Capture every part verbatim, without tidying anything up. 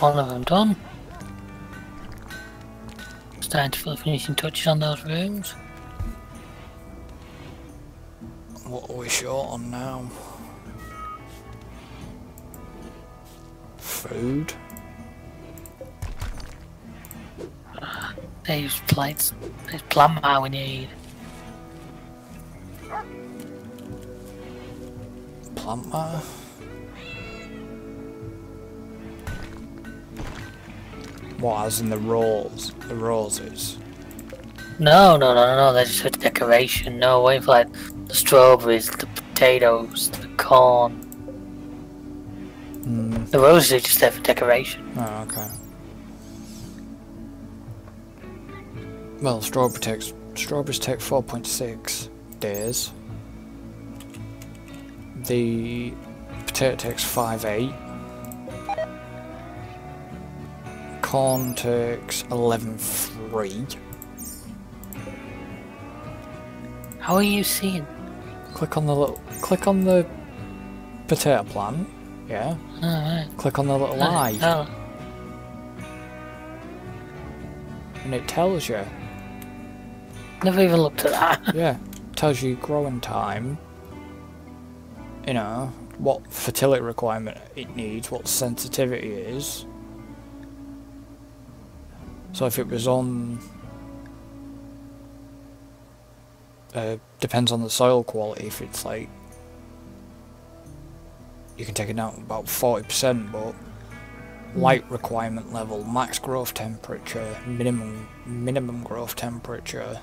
one of them done. It's time to put the finishing touches on those rooms. What are we short on now? Food. Ah, these plates, this plant bar we need. Plant bar? What, as in the rolls? The roses? No, no, no, no, they're just for decoration. No, wait for like the strawberries, the potatoes, the corn. Mm. The roses are just there for decoration. Oh, okay. Well, strawberry takes, strawberries take four point six days. The potato takes five point eight. Corn takes eleven point three. How are you seeing? Click on the little, click on the potato plant. Yeah. Oh, right. Click on the little eye. Oh. And it tells you. Never even looked at that. Yeah. Tells you growing time. You know what fertility requirement it needs, what sensitivity is. So if it was on, uh, depends on the soil quality, if it's like, you can take it down about forty percent, but light requirement level, max growth temperature, minimum, minimum growth temperature,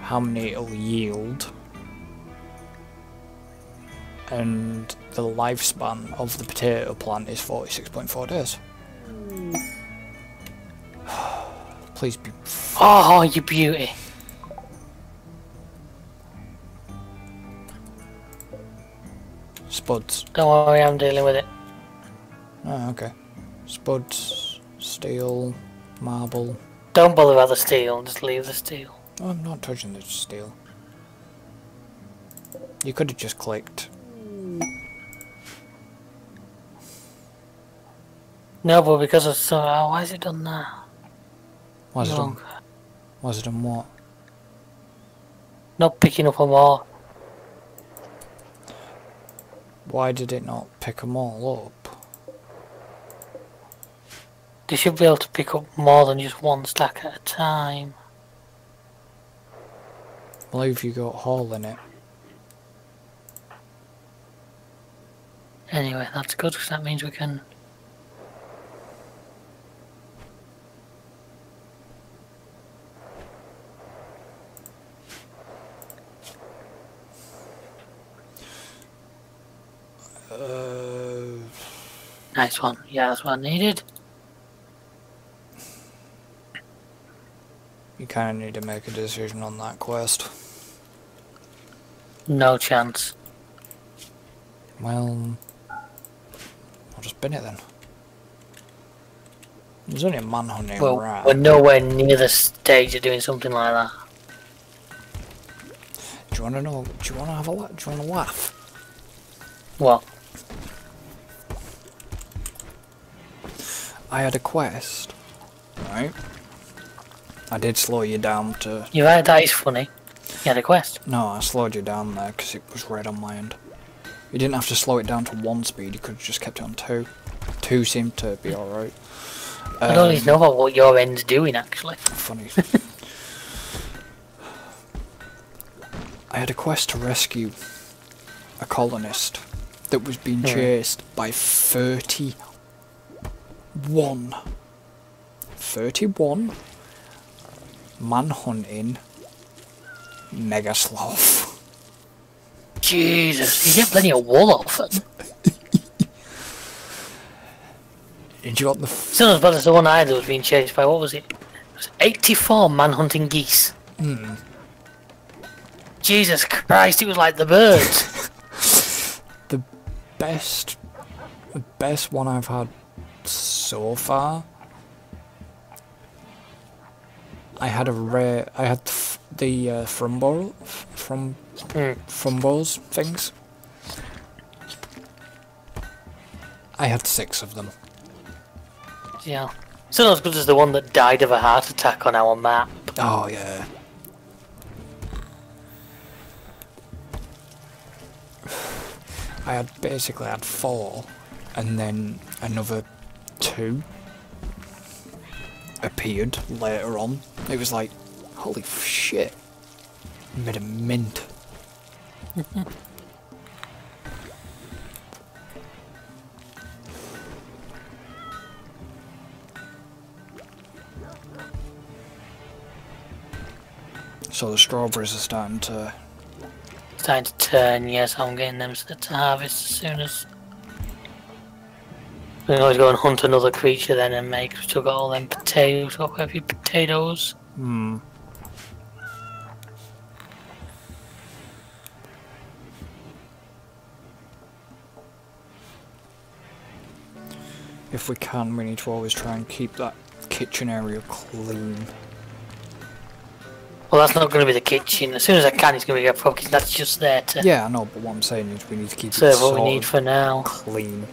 how many it'll yield, and the lifespan of the potato plant is forty-six point four days. Please be. Oh, you beauty! Spuds. Don't worry, I'm dealing with it. Oh, okay. Spuds, steel, marble. Don't bother about the steel, just leave the steel. Oh, I'm not touching the steel. You could have just clicked. No, but because of so. Oh, why has it done that? Why's it done? Why's it done what? Not picking up them all. Why did it not pick them all up? They should be able to pick up more than just one stack at a time. I believe you got a hole in it. Anyway, that's good because that means we can. Nice one. Yeah, that's what I needed. You kind of need to make a decision on that quest. No chance. Well, I'll just bin it then. There's only a manhunt in. Well, right. We're nowhere near the stage of doing something like that. Do you want to know? Do you want to have a laugh? Do you want to laugh? What? I had a quest, right? I did slow you down to... You had, that is funny. You had a quest. No, I slowed you down there because it was red on my end. You didn't have to slow it down to one speed, you could have just kept it on two. Two seemed to be alright. Um, I don't even know about what your end's doing, actually. Funny. I had a quest to rescue a colonist that was being mm. chased by thirty One. thirty-one manhunting mega sloth. Jesus, you get plenty of wool off them. Did you want the? Still as bad as the one I was being chased by. What was it? It was eighty-four manhunting geese. Mm. Jesus Christ! It was like the birds. The best, the best one I've had. So far, I had a rare. I had th the uh, Frimbor, from mm. Frimbors things. I had six of them. Yeah. It's not as good as the one that died of a heart attack on our map. Oh, yeah. I had basically had four, and then another two appeared later on. It was like, holy shit. I made a mint. So the strawberries are starting to... starting to turn, yes, I'm getting them to the harvest as soon as... we can always go and hunt another creature then and make... we've still got all them potatoes, got quite a few potatoes. Hmm. If we can, we need to always try and keep that kitchen area clean. Well, that's not going to be the kitchen. As soon as I can, it's going to be a proper kitchen. That's just there to... yeah, I know, but what I'm saying is we need to keep it what we need for now. Clean.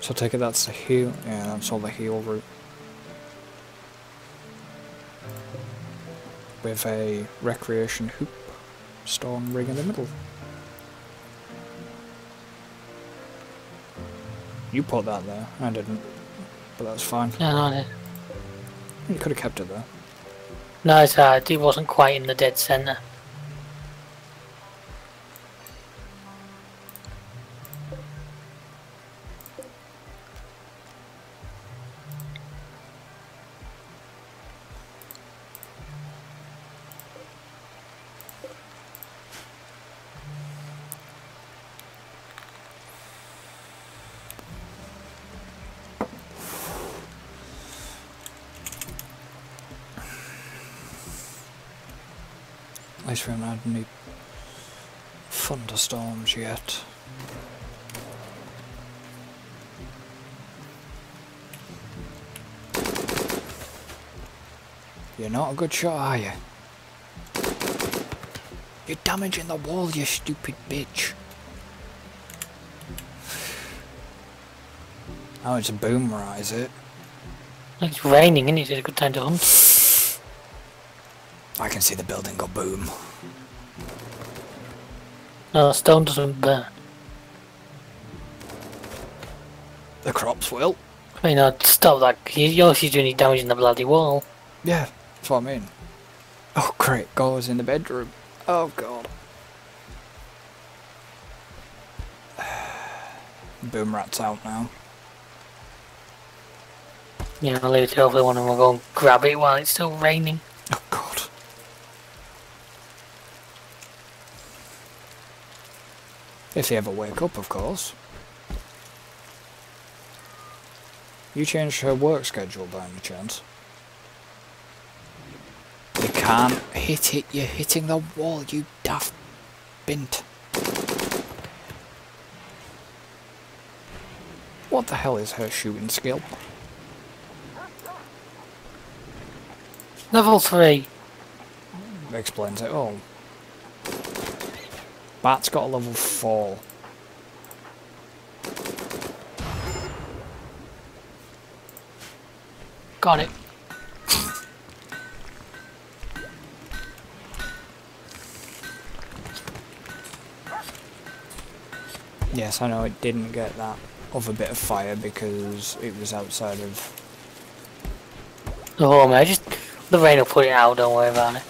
So I take it that's the heel... yeah, that's all the heel route. With a recreation hoop, stone ring in the middle. You put that there. I didn't. But that's fine. No, no, I didn't. You could have kept it there. No, it's hard. It wasn't quite in the dead centre. At least we haven't had any thunderstorms yet. You're not a good shot, are you? You're damaging the wall, you stupid bitch. Oh, it's a boomerang, is it? It's raining, isn't it? It's a good time to hunt. I can see the building go boom. No, the stone doesn't burn. The crops will. I mean, I'd stop that. You're actually doing any damage in the bloody wall. Yeah, that's what I mean. Oh, great. Goes in the bedroom. Oh, God. Boom rat's out now. Yeah, I'll leave it to hopefully one and we'll go and grab it while it's still raining. Oh, God. If they ever wake up, of course. You changed her work schedule by any chance? You can't hit it, you're hitting the wall, you daft bint. What the hell is her shooting skill? Level three. Explains it all. Bat's got a level four. Got it. Yes, I know it didn't get that other bit of fire because it was outside of... oh man, I just... the rain will put it out, don't worry about it.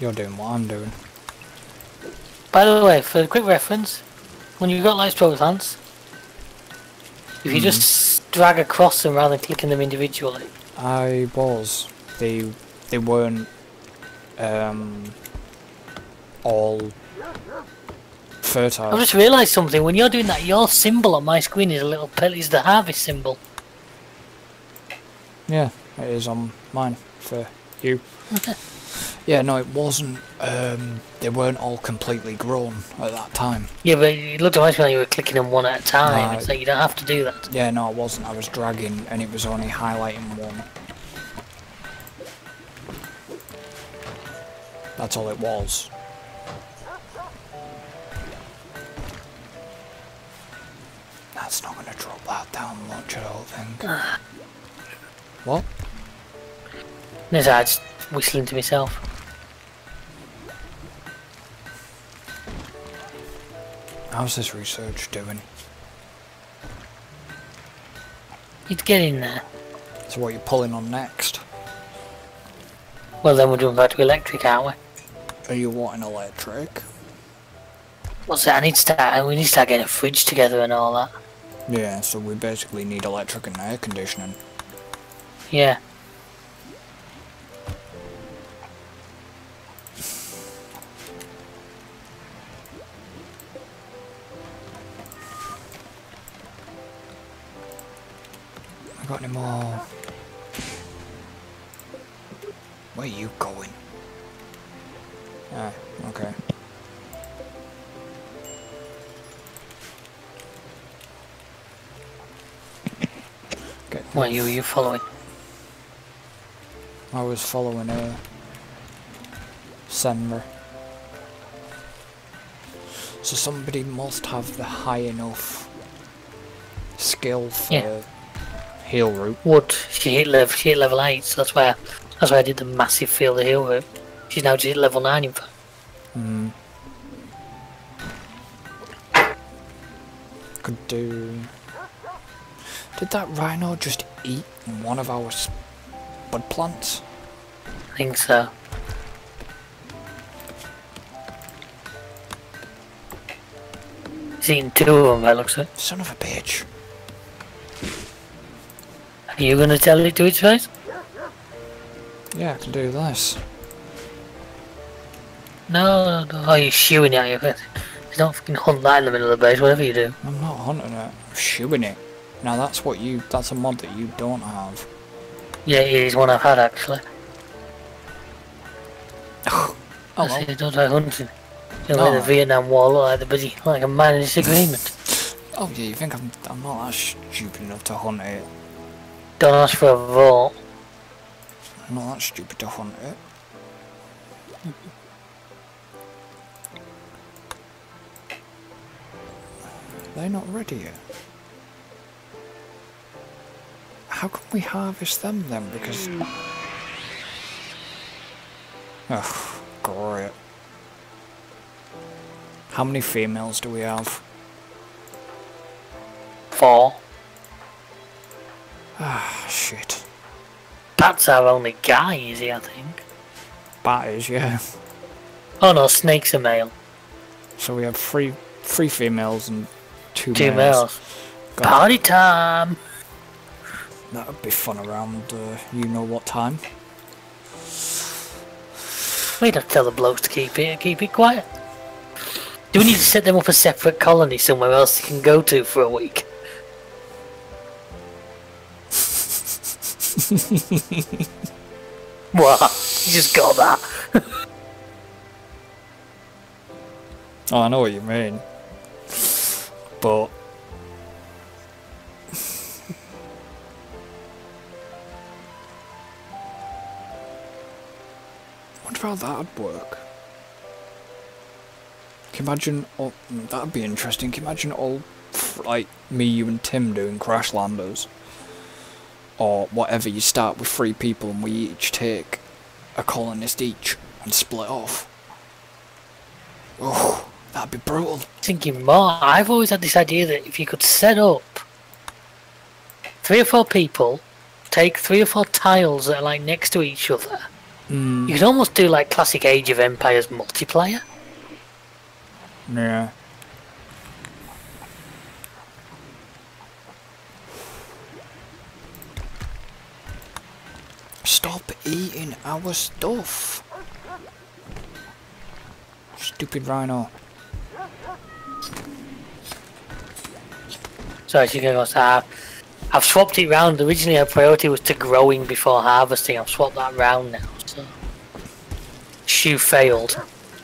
You're doing what I'm doing. By the way, for a quick reference, when you've got light strobe plants, if mm. you just drag across them rather than clicking them individually. I was. They they weren't um, all fertile. I've just realised something. When you're doing that, your symbol on my screen is a little pill. Is the harvest symbol? Yeah, it is on mine for you. Yeah, no, it wasn't. Um, they weren't all completely grown at that time. Yeah, but it looked like you were clicking them one at a time, no, so you don't have to do that. Yeah, no, I wasn't. I was dragging, and it was only highlighting one. That's all it was. That's not going to drop that down much, I don't think. Uh, what? No, I was whistling to myself. How's this research doing? It's getting there. So what are you pulling on next? Well, then we're doing back to electric, aren't we? Are you wanting electric? What's that? I need to start, we need to start getting a fridge together and all that. Yeah, so we basically need electric and air conditioning. Yeah. I got any more? Where are you going? Ah, okay. What are you, are you following? I was following a sender. So somebody must have the high enough skill for... Yeah. Heel route. Wood. She hit level. She hit level eight. So that's where. That's where I did the massive field of heel route. She's now just hit level nine in fact. Hmm. Could do. Did that rhino just eat one of our bud plants? I think so. He's eating two of them. That looks like. Son of a bitch. Are you gonna tell it to its face? Yeah, I can do this. No, no, no. Oh, you're shooing it at your face. You don't fucking hunt that in the middle of the base, whatever you do. I'm not hunting it, I'm shooing it. Now that's what you, that's a mod that you don't have. Yeah, it is one I've had actually. Oh, well. I see, don't like hunting. You're like the Vietnam War, like the bloody, like a man in disagreement. Oh yeah, you think I'm, I'm not that stupid enough to hunt it. Don't ask for a vote. I'm not that stupid to hunt it. They're not ready yet. How can we harvest them then? Because... Oh, great. How many females do we have? Four. Ah, shit. Bat's our only guy, is he, I think? Bat is, yeah. Oh no, Snake's a male. So we have three three females and two, two males. males. Party time! That would be fun around uh, you know what time. We'd have to tell the blokes to keep it, keep it quiet. Do we need to set them up a separate colony somewhere else they can go to for a week? What? You just got that. Oh, I know what you mean. But... I wonder how that'd work. Can you imagine... Oh, that'd be interesting. Can you imagine all... Like, me, you and Tim doing crash landers? Or whatever, you start with three people and we each take a colonist each and split off. Oh, that'd be brutal. Thinking more, I've always had this idea that if you could set up three or four people, take three or four tiles that are like next to each other, mm. you could almost do like classic Age of Empires multiplayer. Yeah. Stop eating our stuff! Stupid rhino. Sorry, she goes, uh, I've swapped it round. Originally, our priority was to growing before harvesting. I've swapped that round now, so. issue failed.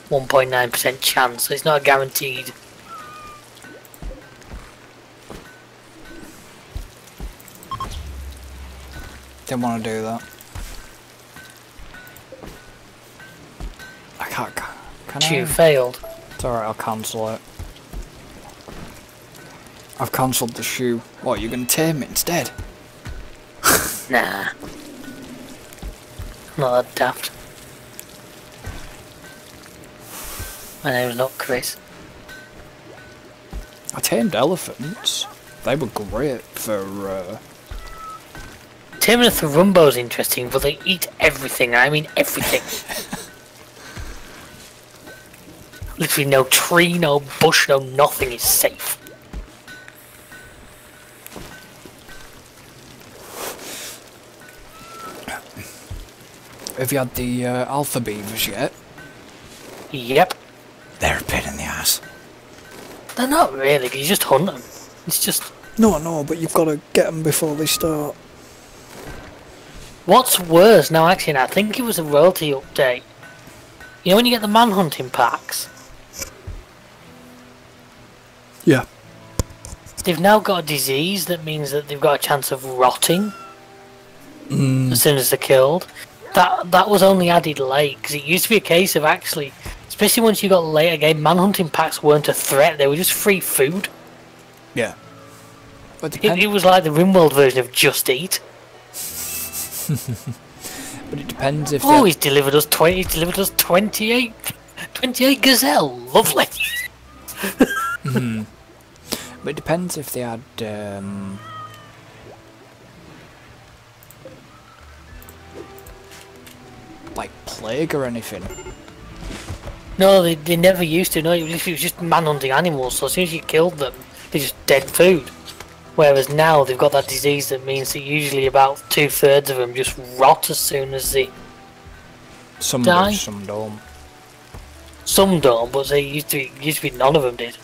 one point nine percent chance, so it's not guaranteed. Didn't want to do that. I can't. Can issue I? failed. It's alright, I'll cancel it. I've cancelled the shoe. What, you're going to tame it instead? Nah. I'm not that daft. My name's not Chris. I tamed elephants. They were great for... Uh... Taming a Thurumbo's interesting, but they eat everything. I mean everything. Literally no tree, no bush, no nothing is safe. Have you had the uh, alpha beavers yet? Yep. They're a pain in the ass. They're not really, you just hunt them. It's just... No, no, but you've got to get them before they start. What's worse, now actually, I think it was a royalty update. You know when you get the manhunting packs? Yeah. They've now got a disease that means that they've got a chance of rotting. Mm. As soon as they're killed. That that was only added late, because it used to be a case of actually, especially once you got later game, manhunting packs weren't a threat, they were just free food. Yeah. But it, it was like the RimWorld version of Just Eat. But it depends if... Oh, he's delivered us twenty, he's delivered us twenty-eight, twenty-eight gazelle, lovely. Mm. But it depends if they had... Um... like plague or anything. No, they, they never used to. No, it was just man-hunting animals, so as soon as you killed them, they're just dead food. Whereas now they've got that disease that means that usually about two-thirds of them just rot as soon as they some die. Do, some don't. Some don't, but they used to, be, used to be none of them did.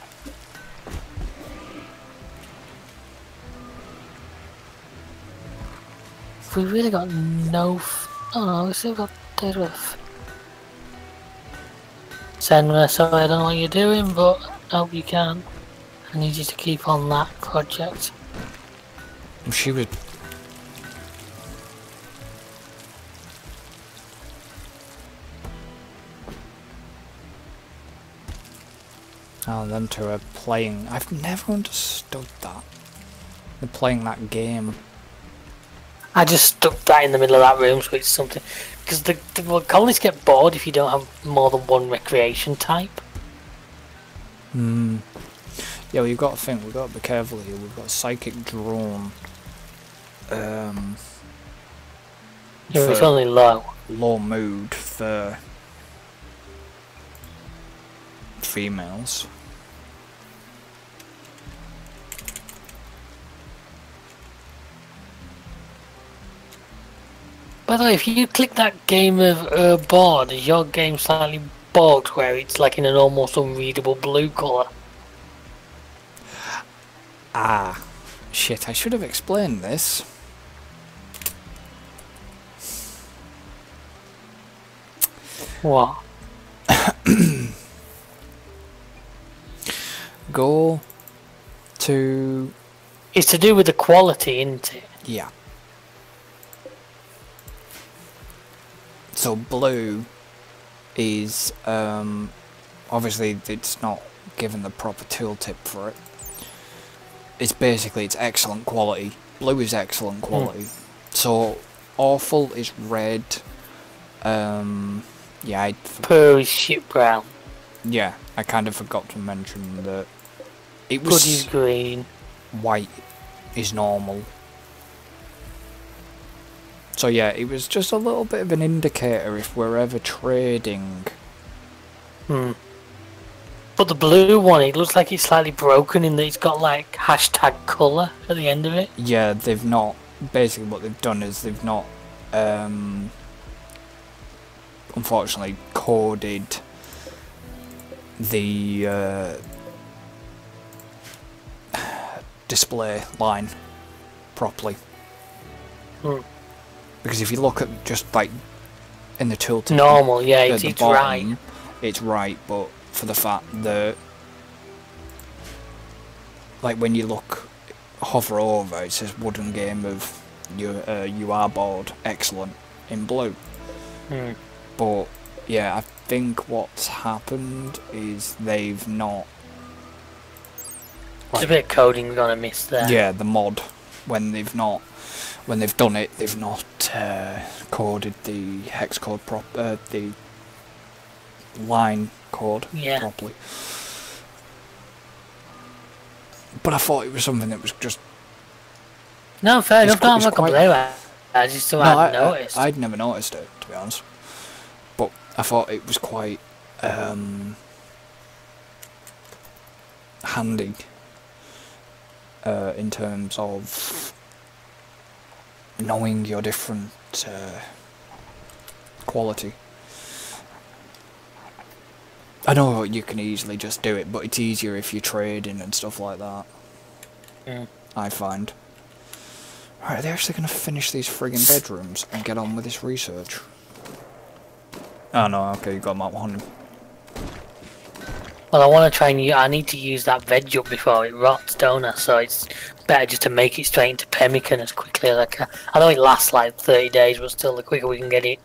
We really got no... Oh no, we still got dead with. Senra, sorry, I don't know what you're doing, but I hope you can. I need you to keep on that project. She would. Oh, and then to her playing. I've never understood that. They're playing that game. I just stuck that in the middle of that room, so it's something. Because the, the well, colonies get bored if you don't have more than one recreation type. Hmm. Yeah, well, you've got to think, we've got to be careful here. We've got a psychic drone. Um. Yeah, it's only low. Low mood for females. By the way, if you click that game of uh, bored, is your game slightly bogged where it's like in an almost unreadable blue colour? Ah, shit, I should have explained this. What? Go to... It's to do with the quality, isn't it? Yeah. So blue is, um, obviously it's not given the proper tooltip for it. It's basically, it's excellent quality. Blue is excellent quality. Mm. So awful is red. Um, yeah, I... Poor is shit brown. Yeah, I kind of forgot to mention that it was... Good is green. White is normal. So yeah, it was just a little bit of an indicator if we're ever trading. Hmm. But the blue one, it looks like it's slightly broken in that it's got like hashtag colour at the end of it. Yeah, they've not... Basically what they've done is they've not, um, unfortunately, coded the uh, display line properly. Hmm. Because if you look at just like in the tool tip. Normal, yeah, it's, it's bottom, right. It's right, but for the fact that, like, when you look, hover over, it says wooden game of you, uh, you are bored, excellent, in blue. Hmm. But, yeah, I think what's happened is they've not... Like, there's a bit of coding gonna miss there. Yeah, the mod, when they've not... When they've done it, they've not uh, coded the hex code prop, uh, the line code yeah. properly. But I thought it was something that was just. No, fair enough. Quite, I'm quite, I, I just no, hadn't I, noticed. I, I'd never noticed it, to be honest. But I thought it was quite um, handy uh, in terms of knowing your different uh, quality. I know you can easily just do it, but it's easier if you're trading and stuff like that. Yeah. I find. Alright, are they actually going to finish these friggin' bedrooms and get on with this research? Oh no, okay, you got map one. Well, I want to try and use, I need to use that veg up before it rots, don't I? So it's better just to make it straight into pemmican as quickly as I can. I know it lasts like thirty days, but still, the quicker we can get it.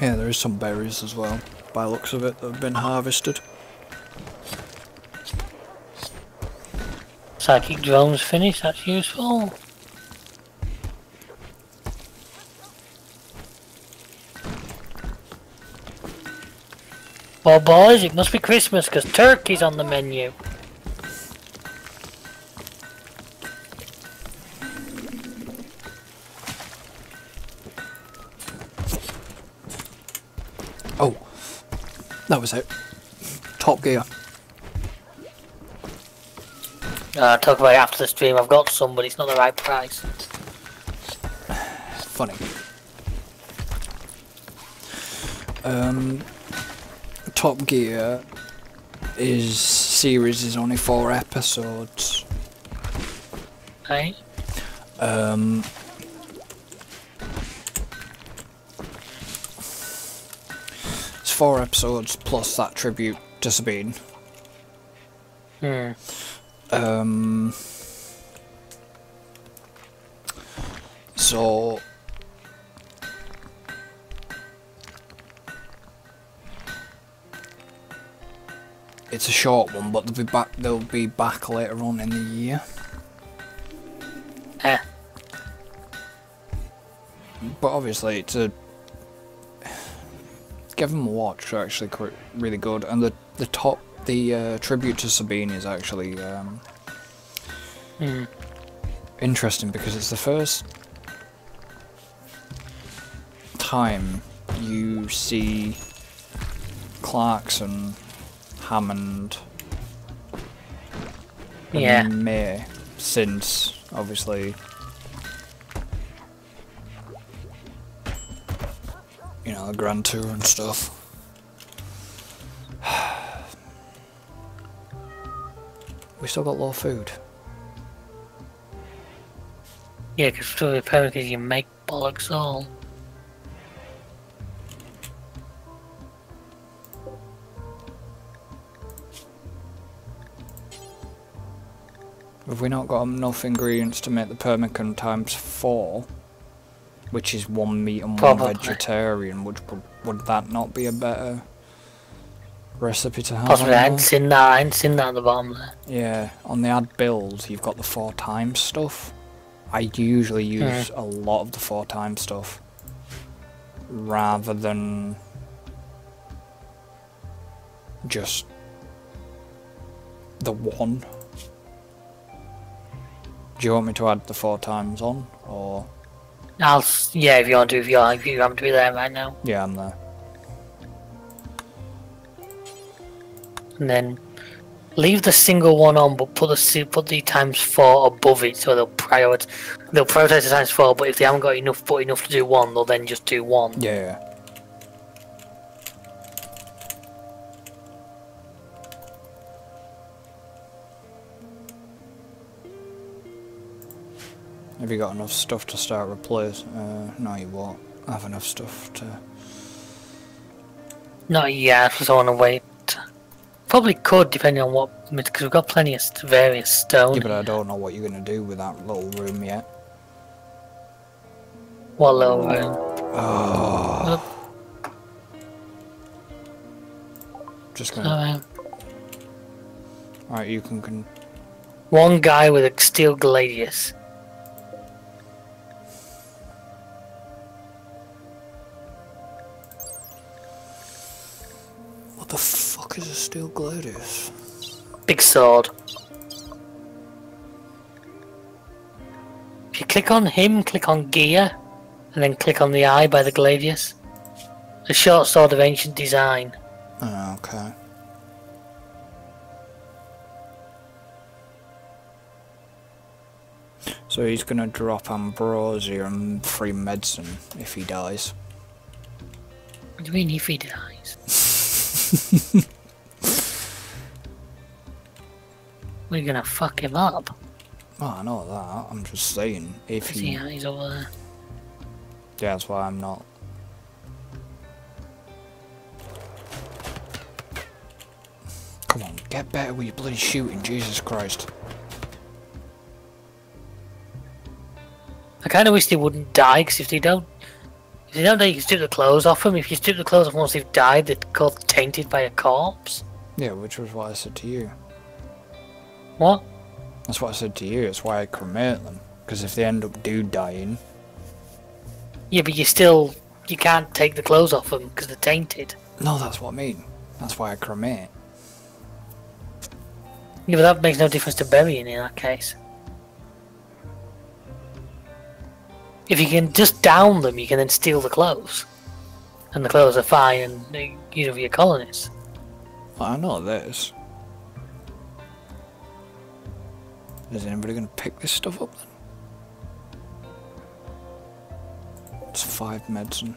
Yeah, there is some berries as well, by the looks of it, that have been harvested. Psychic drones finished, that's useful. Well boys, it must be Christmas because turkey's on the menu. Oh, that was it. Top Gear. Uh, talk about it after the stream. I've got some, but it's not the right price. Funny. Um, Top Gear is series is only four episodes. Right. Um. Four episodes plus that tribute to Sabine. Hmm. Um. So. It's a short one, but they'll be back. They'll be back later on in the year. Eh. But obviously, it's a. Give them a watch. They're actually really good, and the the top the uh, tribute to Sabine is actually um, mm. interesting because it's the first time you see Clarkson, Hammond, and yeah. May since obviously. You know, the Grand Tour and stuff. We still got low food. Yeah, because still the panic is you make bollocks all. Have we not got enough ingredients to make the pemmican times four? Which is one meat and one Probably. vegetarian, which would, would that not be a better recipe to have? Possibly, I hadn't seen that, I hadn't seen that at the bottom there. Yeah, on the ad build, you've got the four times stuff. I usually use mm. a lot of the four times stuff, rather than just the one. Do you want me to add the four times on, or...? I'll, yeah, if you want to, if you want to, if you want to be there right now. Yeah, I'm there. And then leave the single one on, but put the put the times four above it, so they'll prioritize they'll prioritize the times four. But if they haven't got enough, but enough to do one, they'll then just do one. Yeah. Have you got enough stuff to start replace? Uh, no, you won't. have enough stuff to... Not yet, because I want to wait. Probably could, depending on what... Because we've got plenty of various stone. Yeah, but I don't know what you're going to do with that little room yet. What little room? Oh. Oh. Just going to... Alright, you can, can... One guy with a steel gladius. What the fuck is a steel gladius? Big sword. If you click on him, click on gear, and then click on the eye by the gladius. A short sword of ancient design. Oh, okay. So he's gonna drop ambrosia and free medicine if he dies. What do you mean if he dies? We're gonna fuck him up. Oh, I know that. I'm just saying if he... See how he's over there. Yeah, that's why I'm not. Come on, get better with your bloody shooting, Jesus Christ. I kind of wish they wouldn't die, because if they don't, if they don't die, you can strip the clothes off them. If you strip the clothes off once they've died, they're called tainted by a corpse. Yeah, which was what I said to you. What? That's what I said to you. That's why I cremate them, because if they end up do dying. Yeah, but you still you can't take the clothes off them because they're tainted. No, that's what I mean. That's why I cremate. Yeah, but that makes no difference to burying in that case. If you can just down them, you can then steal the clothes. And the clothes are fine and they, you know, for your colonists. I know this. Is anybody going to pick this stuff up then? It's five medicine.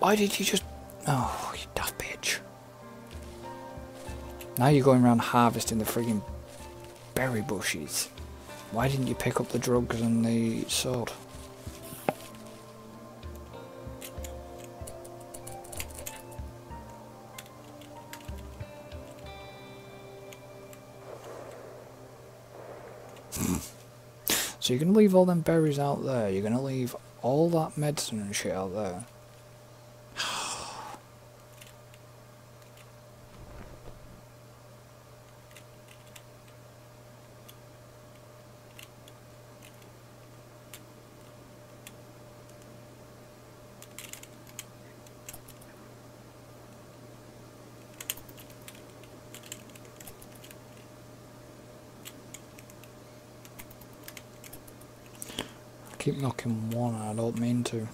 Why did you just... Oh, you daft bitch. Now you're going around harvesting the friggin' berry bushes. Why didn't you pick up the drugs and the sword? So you're gonna leave all them berries out there. You're gonna leave all that medicine and shit out there. Keep knocking one, I don't mean to.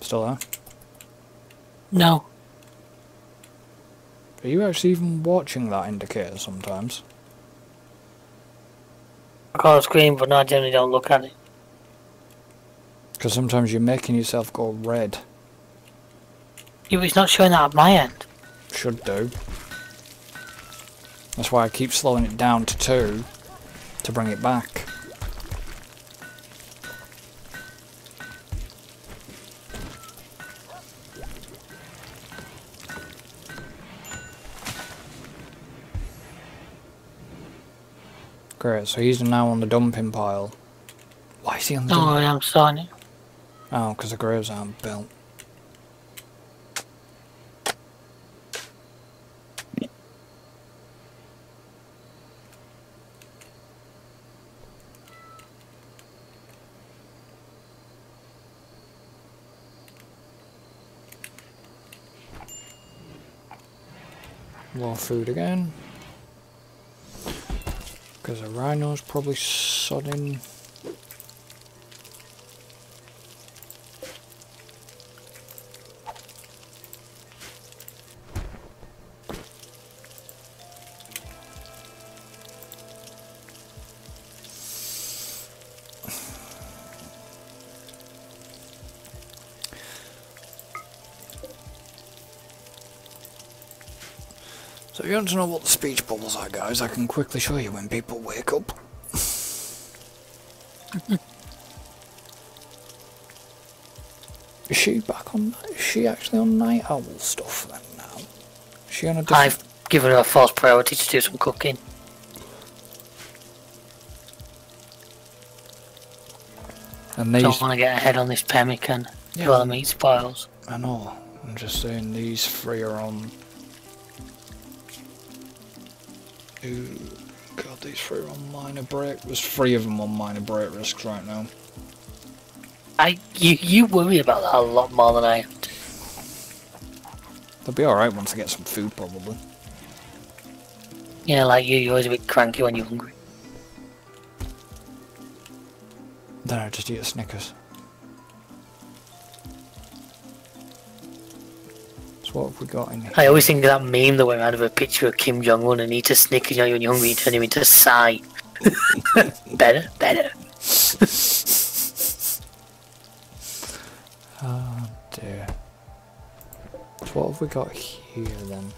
Still there? No. Are you actually even watching that indicator sometimes? I can't scream, but no, I generally don't look at it. Because sometimes you're making yourself go red. Yeah, but it's not showing that at my end. Should do. That's why I keep slowing it down to two to bring it back. Great, so he's now on the dumping pile. Why is he on the dumping pile? Oh, I'm starting it. Oh, because the graves aren't built. More food again, because the rhino's probably sodding. So if you want to know what the speech bubbles are, guys, I can quickly show you when people wake up. Is she back on that? Is she actually on Night Owl stuff then now? Is she on a different... I've given her a false priority to do some cooking. And these... Don't want to get ahead on this pemmican. Yeah. Well, the meat spoils. I know. I'm just saying these three are on... Ooh, God, these three are on minor break. There's three of them on minor break risks right now. I you you worry about that a lot more than I have to. They'll be all right once I get some food, probably. Yeah, like you, you're always a bit cranky when you're hungry. Then I just eat a Snickers. So what have we got in here? I always think of that meme that went out of a picture of Kim Jong-un and eat a Snickers, you know, when you're hungry, you turn him into a sigh. Better, better. Oh dear. So what have we got here then?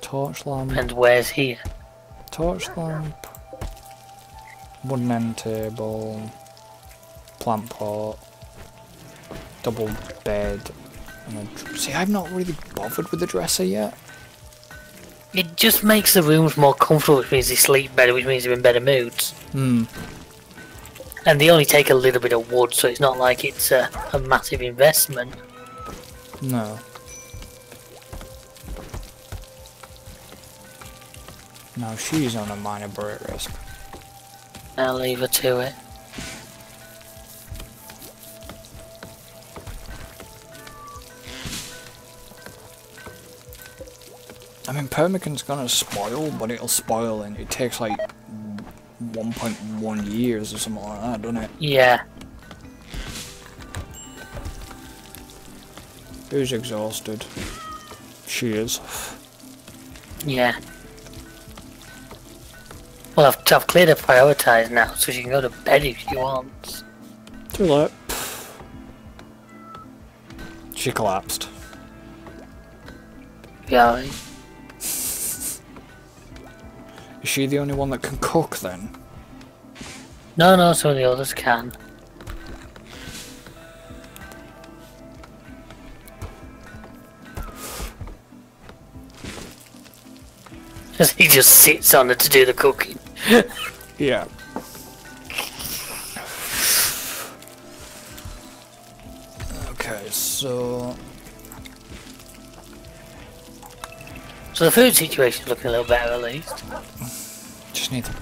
Torch lamp. And where's here? Torch lamp. Wooden end table. Plant pot. Double bed. And a See, I've not really bothered with the dresser yet. It just makes the rooms more comfortable, which means they sleep better, which means they're in better moods. Hmm. And they only take a little bit of wood, so it's not like it's a, a massive investment. No. No, she's on a minor break risk. I'll leave her to it. I mean, pemmican's gonna spoil, but it'll spoil and it takes like one point one years or something like that, doesn't it? Yeah. Who's exhausted? She is. Yeah. Well, I've, I've cleared her prioritize now, so she can go to bed if she wants. Too late. She collapsed. Yeah. Is she the only one that can cook then? No, no, so the others can. He just sits on her to do the cooking. Yeah. Okay, so... So the food situation's looking a little better at least. Just need the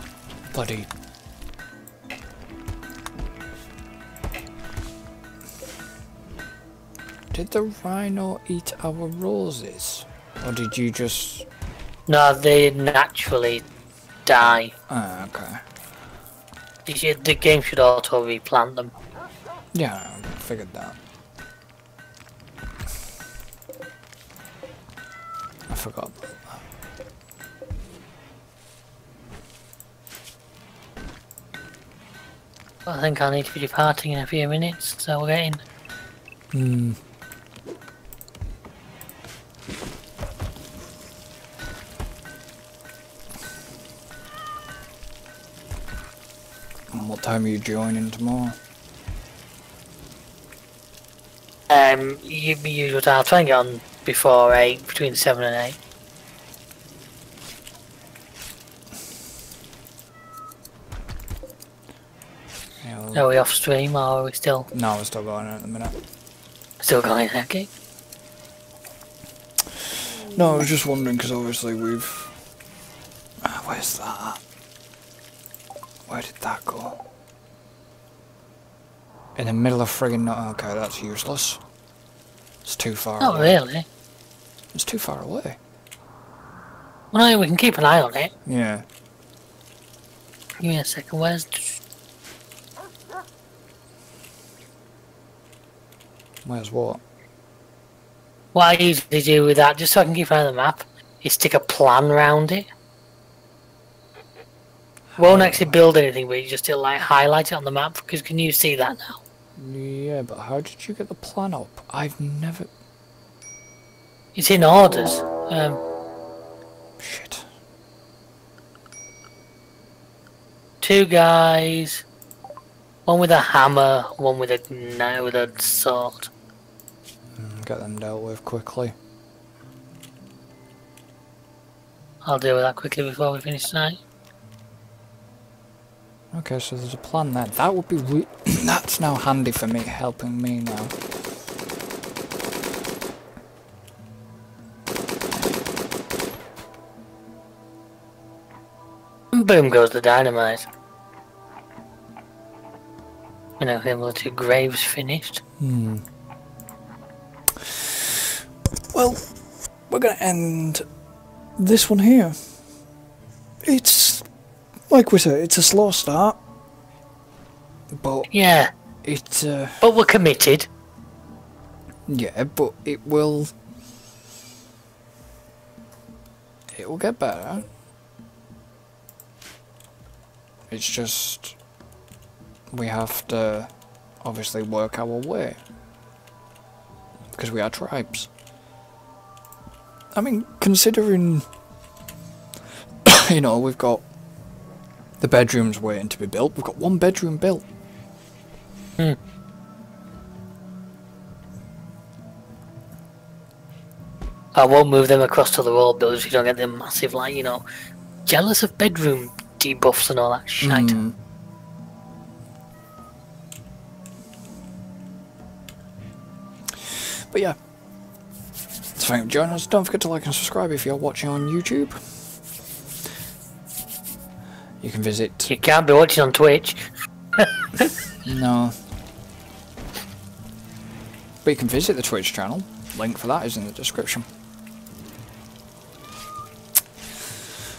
bloody... Did the rhino eat our roses? Or did you just... No, they naturally die. Ah, okay. Should, the game should auto-replant them. Yeah, I figured that. I forgot about that. I think I need to be departing in a few minutes, so we're getting... Hmm. What time are you joining tomorrow? Um, you, you would I'll try and get on before eight, between seven and eight. Yeah, well, are we off stream or are we still? No, we're still going at the minute. Still going, okay. No, I was just wondering because obviously we've. Ah, where's that? Where did that go? In the middle of friggin' no- okay, that's useless. It's too far Not away. Not really. It's too far away. Well, no, we can keep an eye on it. Yeah. Give me a second, where's... Where's what? What I usually do with that, just so I can keep an eye on the map, is stick a plan round it. Won't actually build anything, but you just still like highlight it on the map. Because can you see that now? Yeah, but how did you get the plan up? I've never. It's in orders. Um, Shit. Two guys. One with a hammer, one with a no, with a sword. Get them dealt with quickly. I'll deal with that quickly before we finish tonight. Okay, so there's a plan there. That would be re that's now handy for me, helping me now. And boom goes the dynamite. You know, the two graves finished. Hmm. Well, we're gonna end this one here. It's like we said, it's a slow start, but yeah, it. Uh, but we're committed. Yeah, but it will. It will get better. It's just. We have to obviously work our way, because we are tribes. I mean, considering, you know, we've got the bedrooms waiting to be built, we've got one bedroom built. Hmm. I won't move them across to the wall, but if you don't get them massive, like, you know, jealous of bedroom debuffs and all that shite. Mm. But yeah, thanks for joining us. Don't forget to like and subscribe if you're watching on YouTube. You can visit... You can't be watching on Twitch. No. But you can visit the Twitch channel. Link for that is in the description.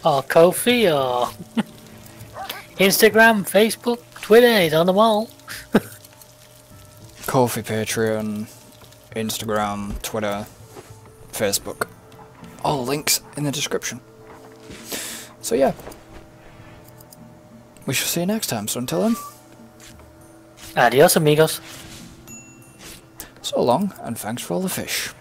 Or Ko-fi or... Instagram, Facebook, Twitter is on them all. Ko-fi, Patreon... Instagram, Twitter, Facebook. All links in the description. So yeah. We shall see you next time, so until then. Adios amigos. So long, and thanks for all the fish.